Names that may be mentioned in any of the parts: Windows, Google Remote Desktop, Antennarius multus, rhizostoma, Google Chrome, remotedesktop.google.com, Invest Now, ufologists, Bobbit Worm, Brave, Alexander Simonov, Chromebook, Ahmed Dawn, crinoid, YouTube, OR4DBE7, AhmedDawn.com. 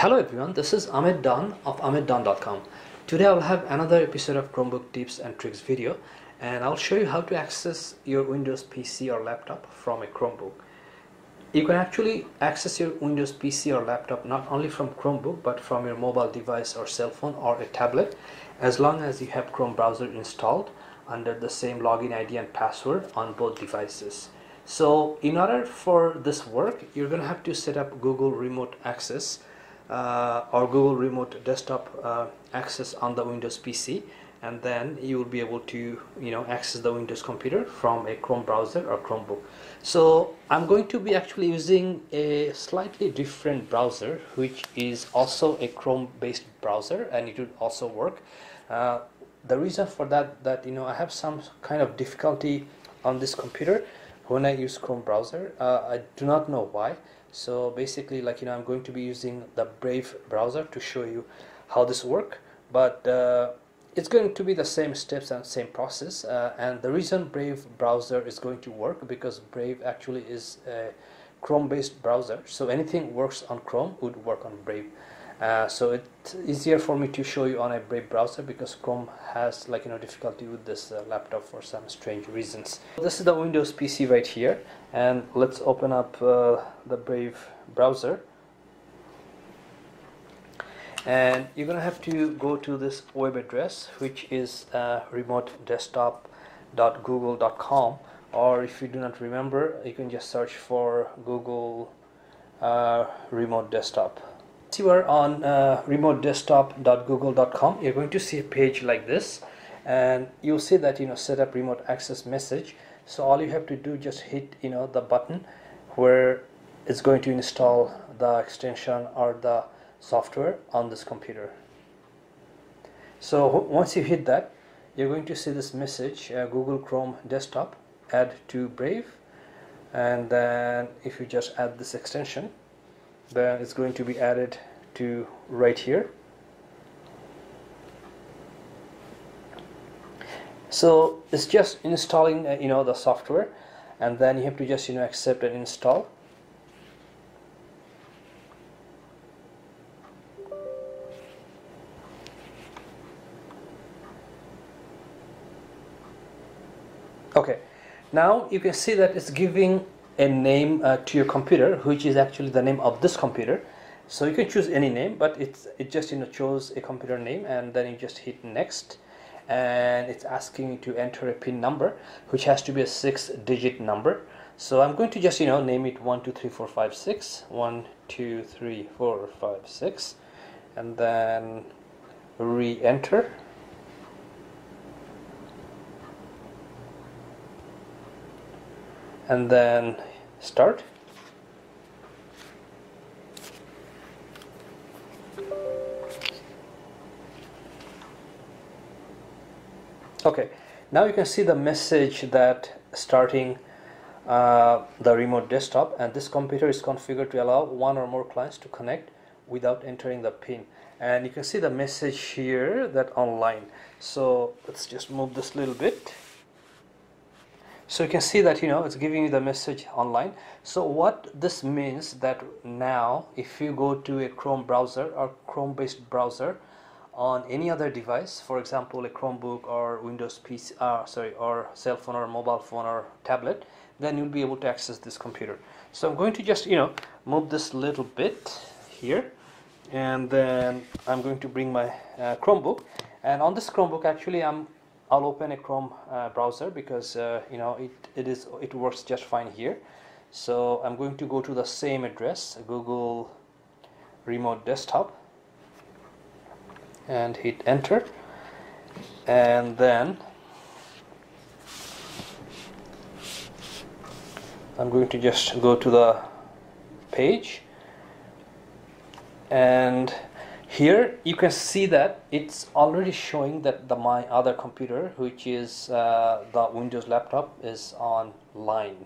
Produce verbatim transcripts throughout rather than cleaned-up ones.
Hello everyone, this is Ahmed Dawn of Ahmed Dawn dot com. Today I'll have another episode of Chromebook tips and tricks video, and I'll show you how to access your Windows P C or laptop from a Chromebook. You can actually access your Windows P C or laptop not only from Chromebook but from your mobile device or cell phone or a tablet, as long as you have Chrome browser installed under the same login I D and password on both devices. So in order for this work, you're going to have to set up Google Remote Access Uh, or Google Remote Desktop uh, access on the Windows P C, and then you will be able to you know access the Windows computer from a Chrome browser or Chromebook. So I'm going to be actually using a slightly different browser, which is also a Chrome based browser, and it would also work. Uh, the reason for that that you know I have some kind of difficulty on this computer when I use Chrome browser. uh, I do not know why. So basically, like you know I'm going to be using the Brave browser to show you how this work, but uh, it's going to be the same steps and same process. Uh, and the reason Brave browser is going to work, because Brave actually is a Chrome based browser, so anything works on Chrome would work on Brave. Uh, so it's easier for me to show you on a Brave browser, because Chrome has like you know difficulty with this uh, laptop for some strange reasons. This is the Windows P C right here, and let's open up uh, the Brave browser, and you're gonna have to go to this web address, which is uh, remote desktop dot google dot com, or if you do not remember, you can just search for Google uh, Remote Desktop. Once you are on uh, remote desktop dot google dot com, you're going to see a page like this, and you'll see that you know set up remote access message. So all you have to do, just hit you know the button where it's going to install the extension or the software on this computer. So once you hit that, you're going to see this message: uh, Google Chrome Desktop add to Brave, and then if you just add this extension, then it's going to be added to right here. So it's just installing uh, you know the software, and then you have to just you know accept and install. Okay, now you can see that it's giving a name uh, to your computer, which is actually the name of this computer. So you can choose any name, but it's it just you know chose a computer name, and then you just hit next, and it's asking you to enter a PIN number, which has to be a six digit number. So I'm going to just you know name it one two three four five six, one two three four five six, and then re-enter. And then start. Okay, now you can see the message that starting uh, the remote desktop, and this computer is configured to allow one or more clients to connect without entering the PIN. And you can see the message here that online. So let's just move this a little bit. So you can see that you know it's giving you the message online. So what this means, that now if you go to a Chrome browser or Chrome based browser on any other device, for example a Chromebook or Windows P C, uh, sorry, or cell phone or mobile phone or tablet, then you'll be able to access this computer. So I'm going to just you know move this little bit here, and then I'm going to bring my uh, Chromebook, and on this Chromebook actually I'm I'll open a Chrome uh, browser, because uh, you know it, it is it works just fine here. So I'm going to go to the same address, Google Remote Desktop, and hit enter, and then I'm going to just go to the page, and here you can see that it's already showing that the my other computer, which is uh, the Windows laptop, is online,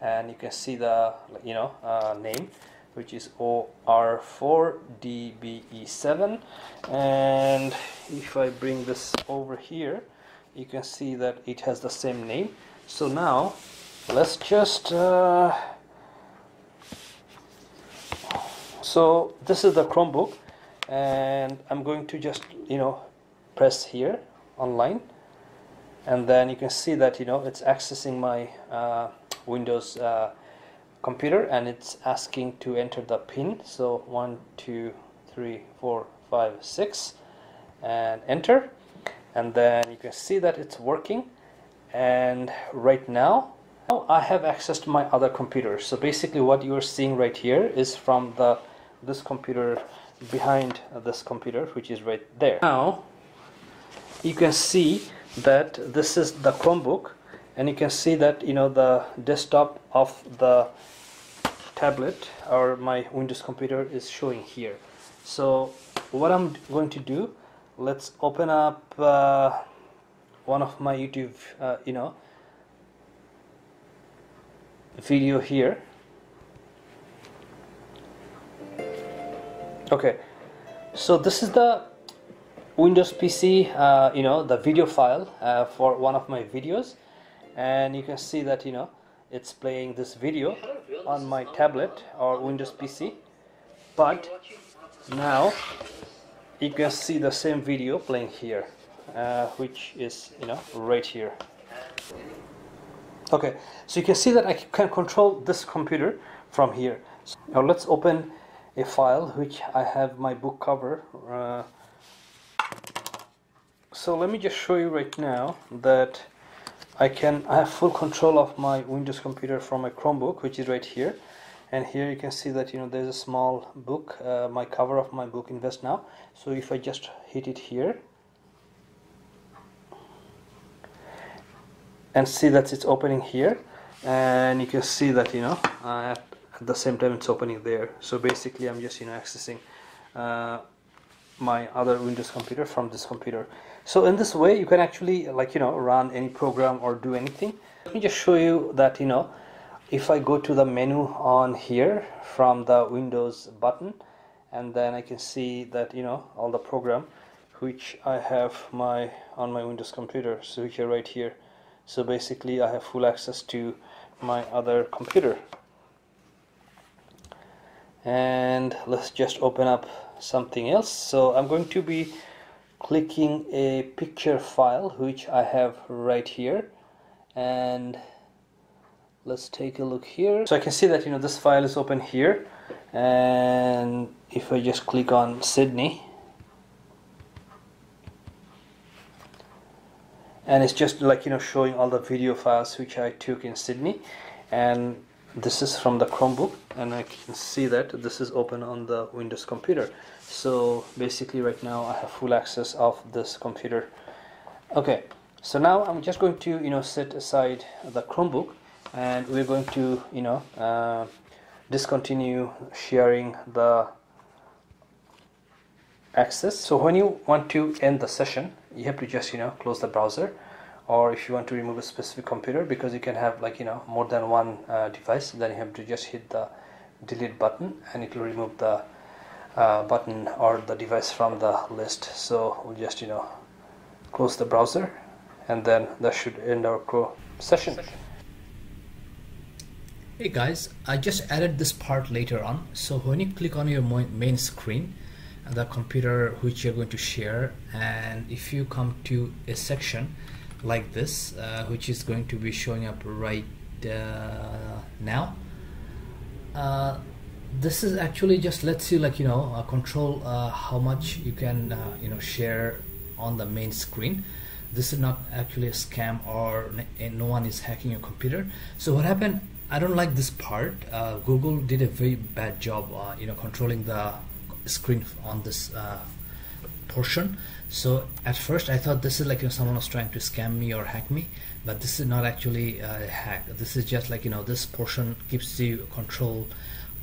and you can see the you know uh, name, which is O R four D B E seven. And if I bring this over here, you can see that it has the same name. So now let's just uh, So this is the Chromebook, and I'm going to just, you know, press here online, and then you can see that, you know, it's accessing my uh, Windows uh, computer, and it's asking to enter the pin. So one two three four five six, and enter, and then you can see that it's working. And right now I have accessed my other computer. So basically what you're seeing right here is from the this computer behind this computer, which is right there. Now you can see that this is the Chromebook, and you can see that, you know, the desktop of the tablet or my Windows computer is showing here. So what I'm going to do, let's open up uh, one of my YouTube uh, you know video here. Okay, so this is the Windows P C, uh, you know, the video file uh, for one of my videos, and you can see that, you know, it's playing this video on my tablet or Windows P C. But now you can see the same video playing here, uh, which is, you know, right here. Okay, so you can see that I can control this computer from here. So now let's open a file which I have my book cover. Uh, so let me just show you right now that I can I have full control of my Windows computer from my Chromebook, which is right here. And here you can see that, you know, there's a small book, uh, my cover of my book Invest Now. So if I just hit it here, and see that it's opening here, and you can see that, you know, uh, at the same time it's opening there. So basically I'm just, you know, accessing uh, my other Windows computer from this computer. So in this way you can actually, like, you know, run any program or do anything. Let me just show you that, you know, if I go to the menu on here from the Windows button, and then I can see that, you know, all the program which I have my on my Windows computer, so here right here. So basically I have full access to my other computer. And let's just open up something else. So I'm going to be clicking a picture file which I have right here, and let's take a look here. So I can see that, you know, this file is open here, and if I just click on Sydney, and it's just, like, you know, showing all the video files which I took in Sydney. And this is from the Chromebook, and I can see that this is open on the Windows computer. So basically right now I have full access of this computer. Okay, so now I'm just going to, you know, set aside the Chromebook, and we're going to, you know, uh, discontinue sharing the access. So when you want to end the session, you have to just, you know, close the browser, or if you want to remove a specific computer, because you can have, like, you know, more than one uh, device, then you have to just hit the delete button, and it will remove the uh, button or the device from the list. So we'll just, you know, close the browser, and then that should end our Chrome session. Hey guys, I just added this part later on. So when you click on your main screen, the computer which you're going to share, and if you come to a section like this, uh, which is going to be showing up right uh, now, uh, this is actually just lets you, like, you know, uh, control uh, how much you can uh, you know, share on the main screen. This is not actually a scam, or no one is hacking your computer. So what happened, I don't like this part. uh, Google did a very bad job uh, you know, controlling the screen on this uh, portion. So at first I thought this is, like, you know, someone was trying to scam me or hack me, but this is not actually a hack. This is just, like, you know, this portion gives you control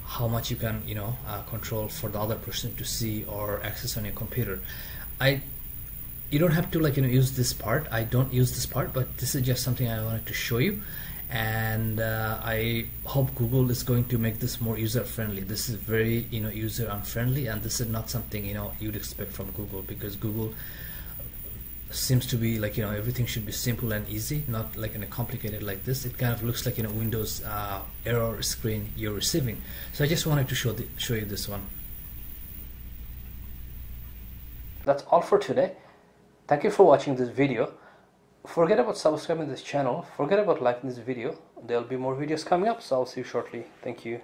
how much you can, you know, uh, control for the other person to see or access on your computer. I you don't have to, like, you know, use this part. I don't use this part, but this is just something I wanted to show you. And uh, I hope Google is going to make this more user friendly. This is very, you know, user unfriendly, and this is not something, you know, you'd expect from Google, because Google seems to be like, you know, everything should be simple and easy, not like in a complicated like this. It kind of looks like, you know, Windows uh, error screen you're receiving. So I just wanted to show the, show you this one. That's all for today. Thank you for watching this video. Forget about subscribing to this channel. Forget about liking this video. There'll be more videos coming up, so I'll see you shortly. Thank you.